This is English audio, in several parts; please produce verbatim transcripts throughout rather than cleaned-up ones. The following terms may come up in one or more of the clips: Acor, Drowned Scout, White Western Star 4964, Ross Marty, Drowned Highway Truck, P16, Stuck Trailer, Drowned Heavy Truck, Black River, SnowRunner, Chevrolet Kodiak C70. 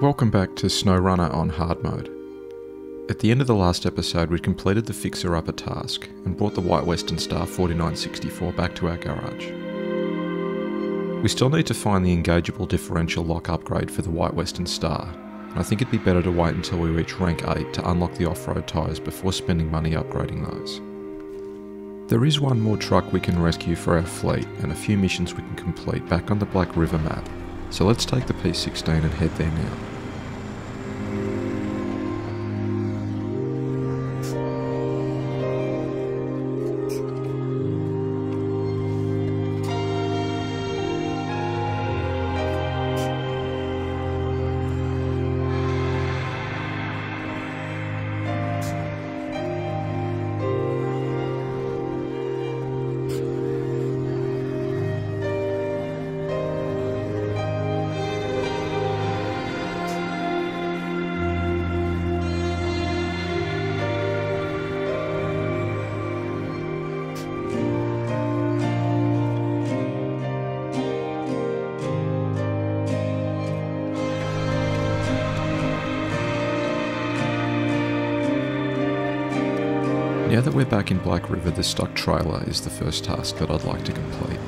Welcome back to SnowRunner on hard mode. At the end of the last episode, we completed the fixer-upper task and brought the White Western Star forty-nine sixty-four back to our garage. We still need to find the engageable differential lock upgrade for the White Western Star, and I think it'd be better to wait until we reach rank eight to unlock the off-road tyres before spending money upgrading those. There is one more truck we can rescue for our fleet and a few missions we can complete back on the Black River map, so let's take the P sixteen and head there now. Now that we're back in Black River, the stuck trailer is the first task that I'd like to complete.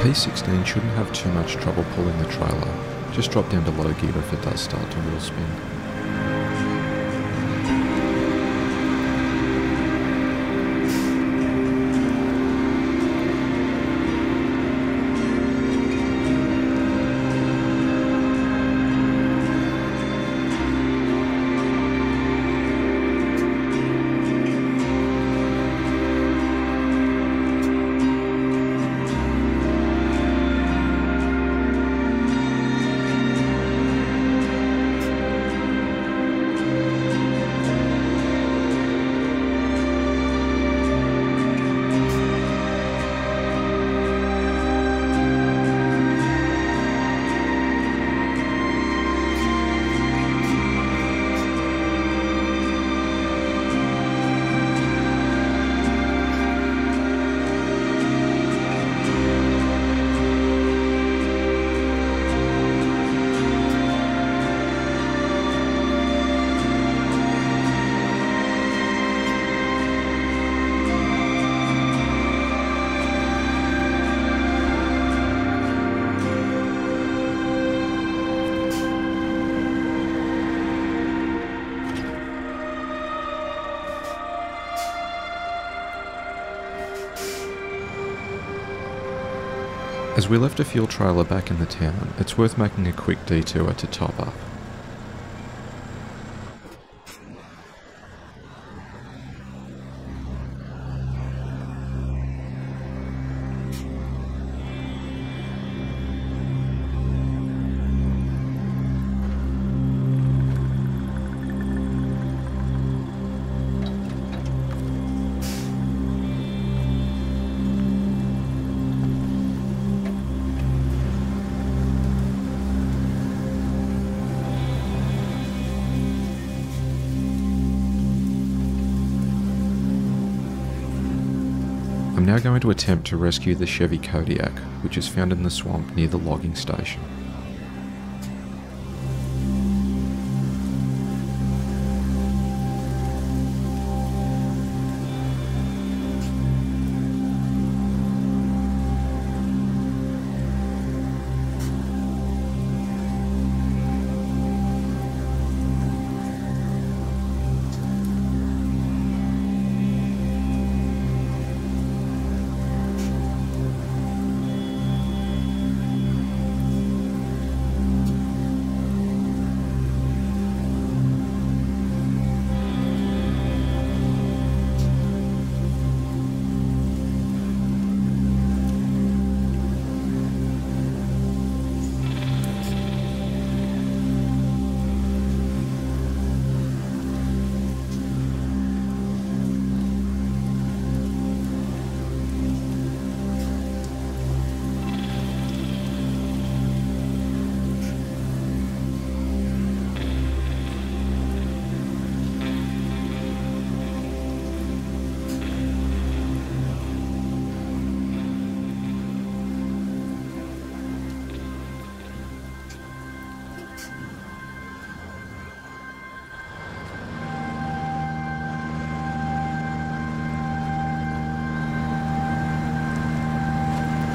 P sixteen shouldn't have too much trouble pulling the trailer, just drop down to low gear if it does start to wheel spin. As we left a fuel trailer back in the town, it's worth making a quick detour to top up. now going to attempt to rescue the Chevy Kodiak, which is found in the swamp near the logging station.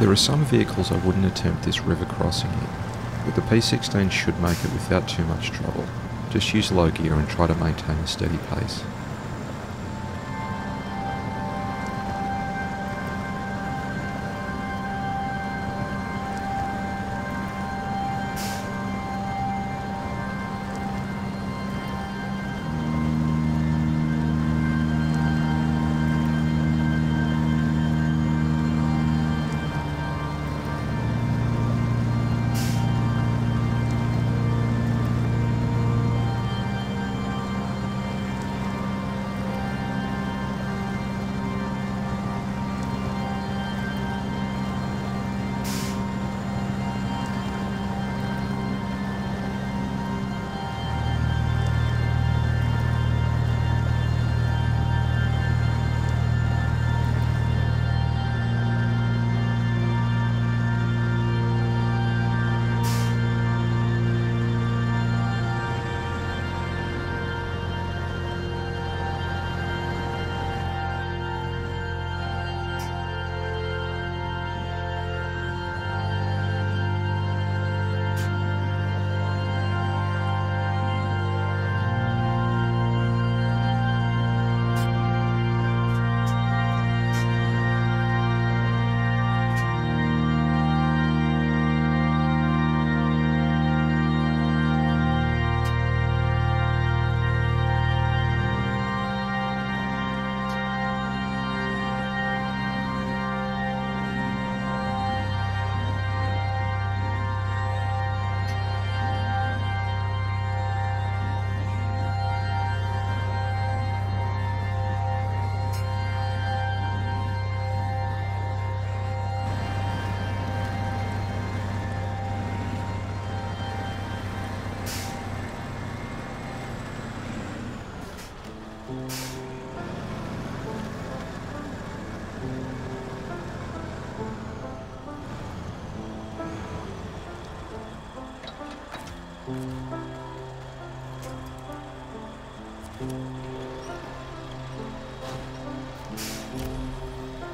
There are some vehicles I wouldn't attempt this river crossing in, but the P sixteen should make it without too much trouble. Just use low gear and try to maintain a steady pace.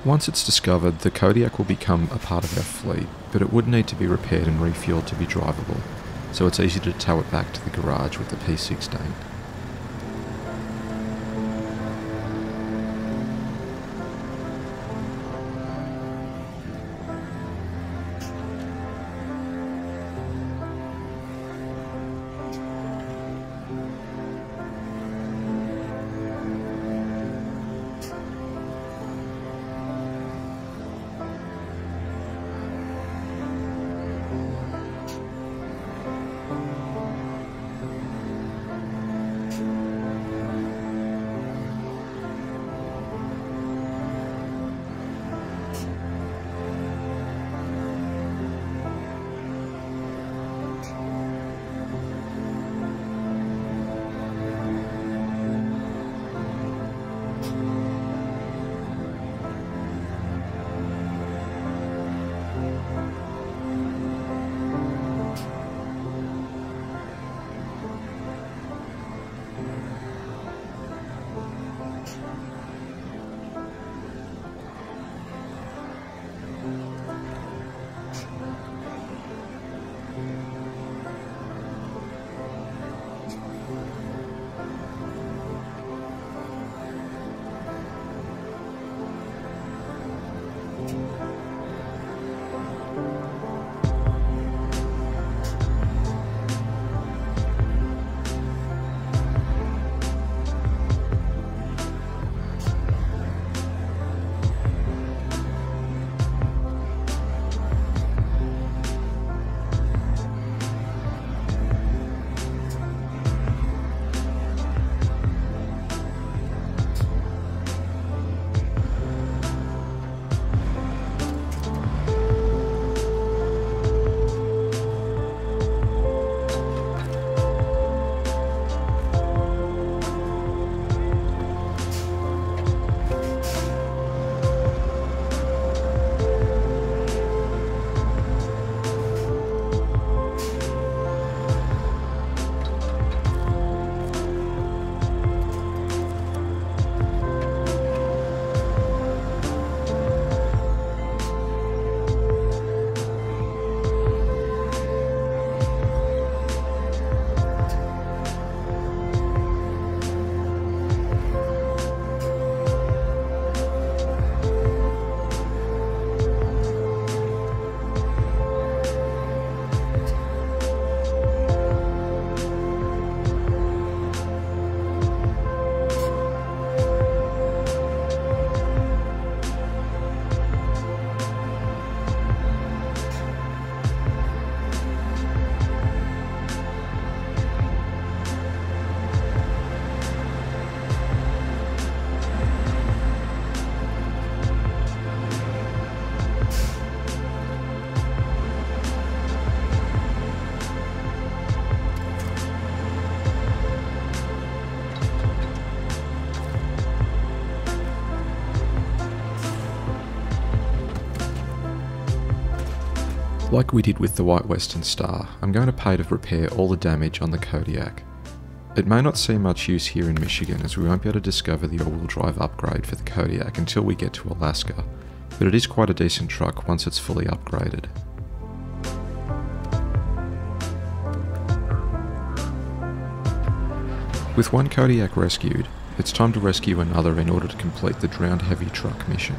Once it's discovered, the Kodiak will become a part of our fleet, but it would need to be repaired and refueled to be drivable, so it's easy to tow it back to the garage with the P sixteen. Like we did with the White Western Star, I'm going to pay to repair all the damage on the Kodiak. It may not see much use here in Michigan as we won't be able to discover the all-wheel drive upgrade for the Kodiak until we get to Alaska, but it is quite a decent truck once it's fully upgraded. With one Kodiak rescued, it's time to rescue another in order to complete the Drowned Heavy Truck mission.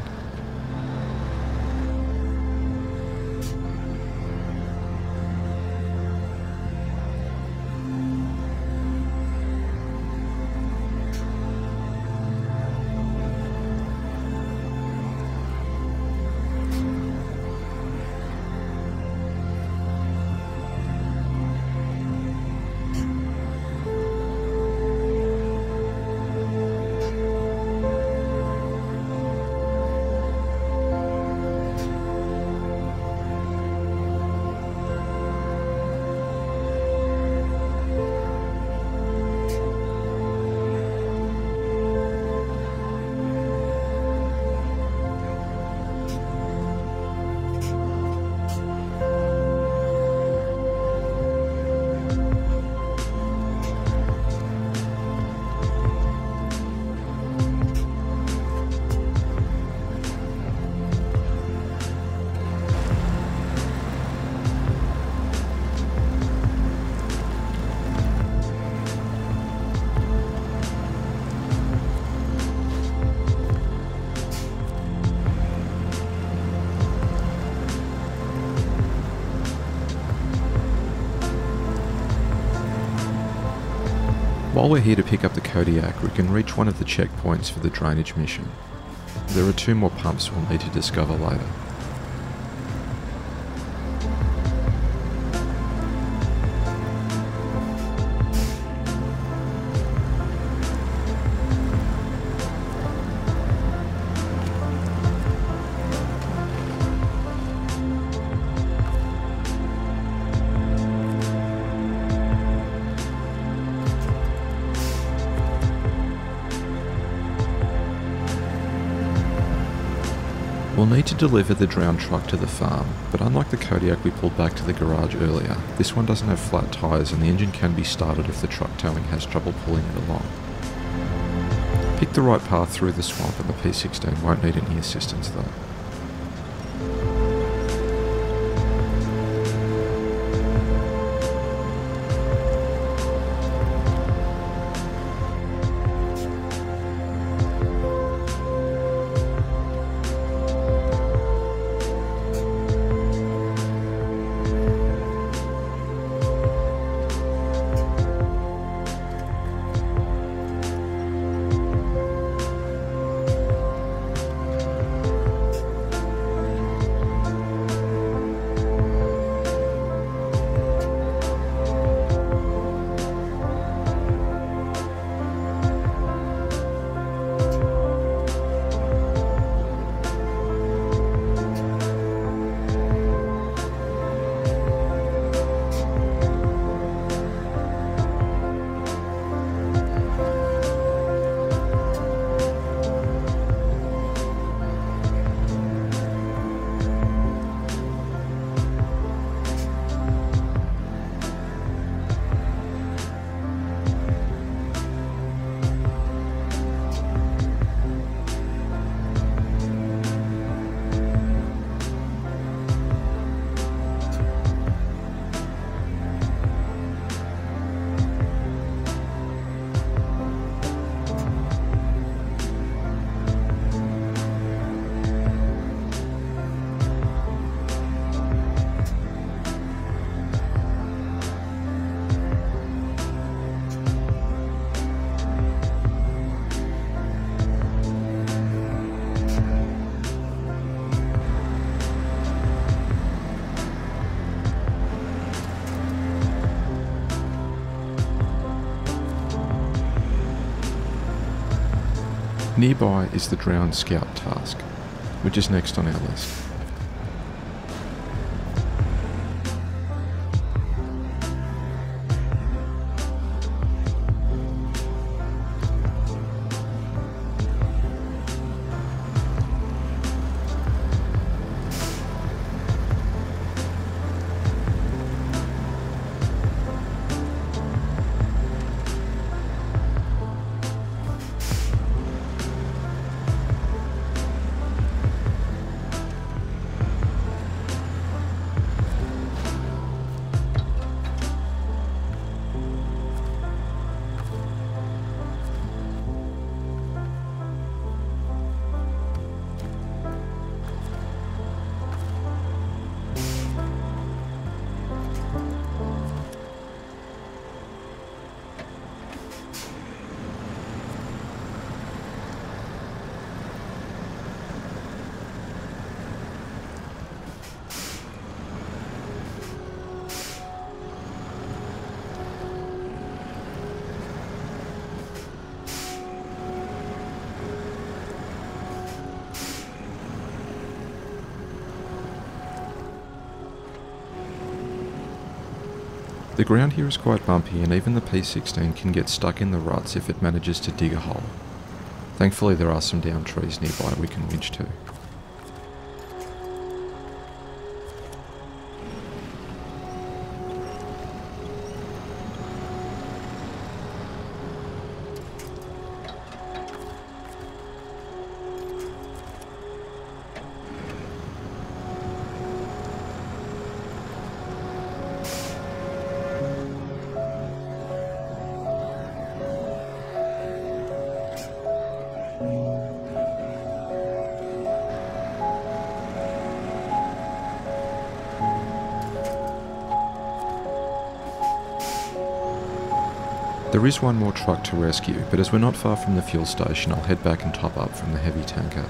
While we're here to pick up the Kodiak, we can reach one of the checkpoints for the drainage mission. There are two more pumps we'll need to discover later. We'll need to deliver the drowned truck to the farm, but unlike the Kodiak we pulled back to the garage earlier, this one doesn't have flat tyres and the engine can be started if the truck towing has trouble pulling it along. Pick the right path through the swamp and the P sixteen won't need any assistance though. Nearby is the Drowned Scout task, which is next on our list. The ground here is quite bumpy, and even the P sixteen can get stuck in the ruts if it manages to dig a hole. Thankfully there are some down trees nearby we can winch to. There is one more truck to rescue, but as we're not far from the fuel station, I'll head back and top up from the heavy tanker.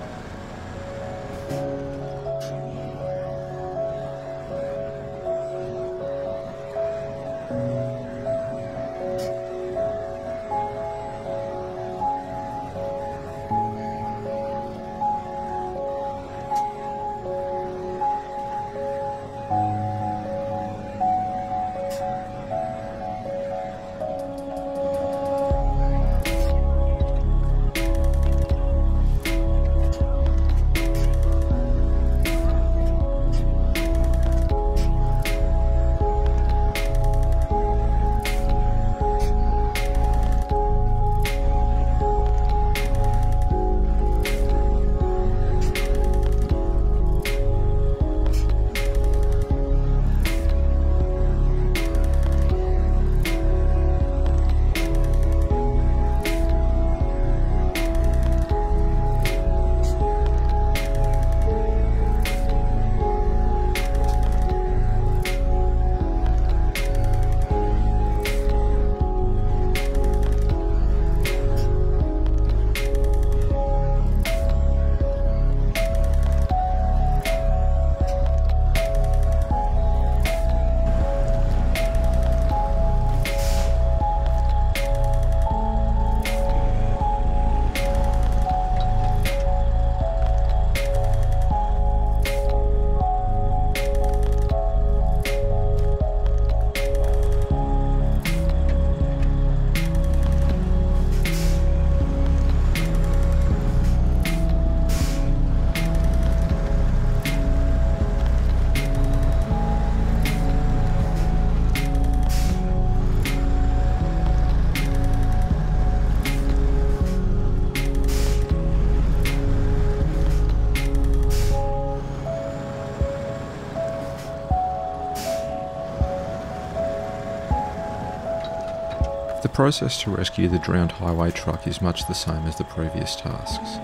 The process to rescue the drowned highway truck is much the same as the previous tasks.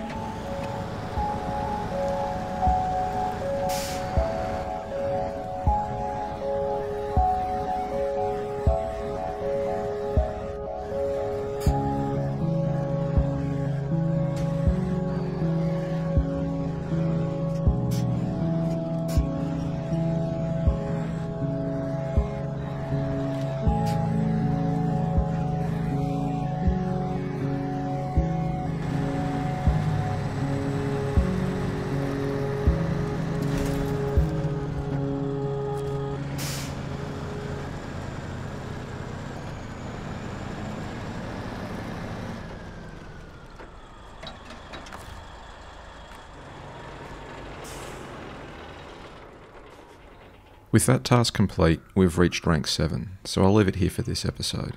With that task complete, we've reached rank seven, so I'll leave it here for this episode.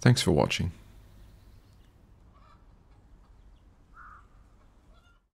Thanks for watching.